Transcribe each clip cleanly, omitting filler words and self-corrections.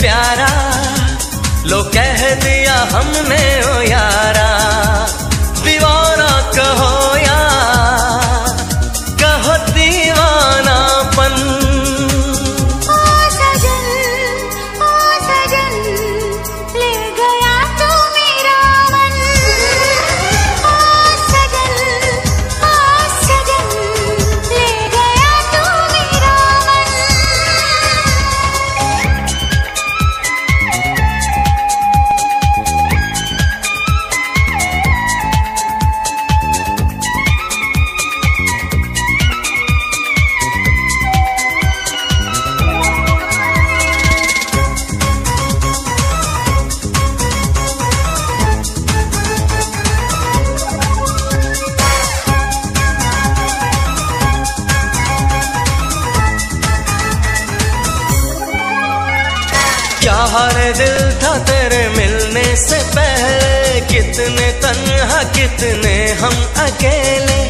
प्यारा लो कह दिया हमने ओ यारा, दीवाना कहो या कहो दीवानापन। ओ सजन ले गया तू मेरा मन। ओ सजन ले गया तू मेरा मन। क्या हारे दिल था तेरे मिलने से पहले, कितने तन्हा कितने हम अकेले।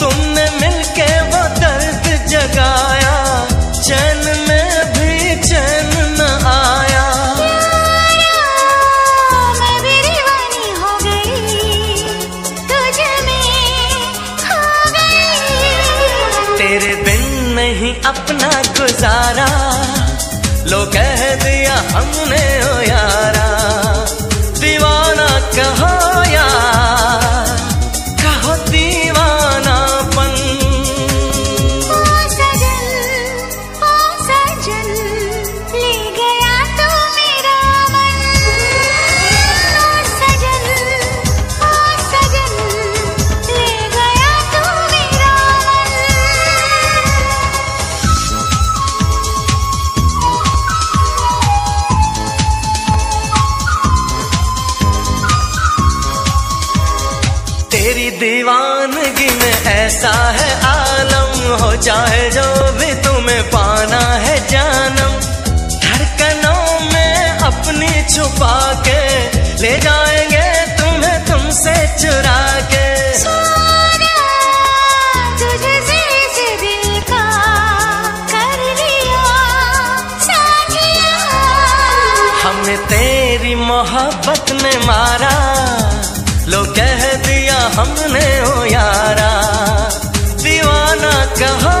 तुमने मिलके वो दर्द जगाया, चैन में भी चैन न आया। मैं भी दीवानी हो गई तुझ में खो गई। तेरे बिन नहीं अपना गुजारा लो कह दिया हमने ओ यारा, दीवाना कहो या कहो दीवानापन। ओ सजन ले गया तू मेरा मन। ओ सजन ले गया तू मेरा मन। तेरी दीवानगी में ऐसा है आलम, हो जाए जो भी तुम्हें पाना है जानम। धड़कनों में अपनी छुपा के ले जाएंगे तुम्हें तुमसे चुरा के। तुझसे इस दिल का कर लिया साजिया, हमने तेरी मोहब्बत में मारा लो कह दिया हमने ओ यारा, दीवाना कहा।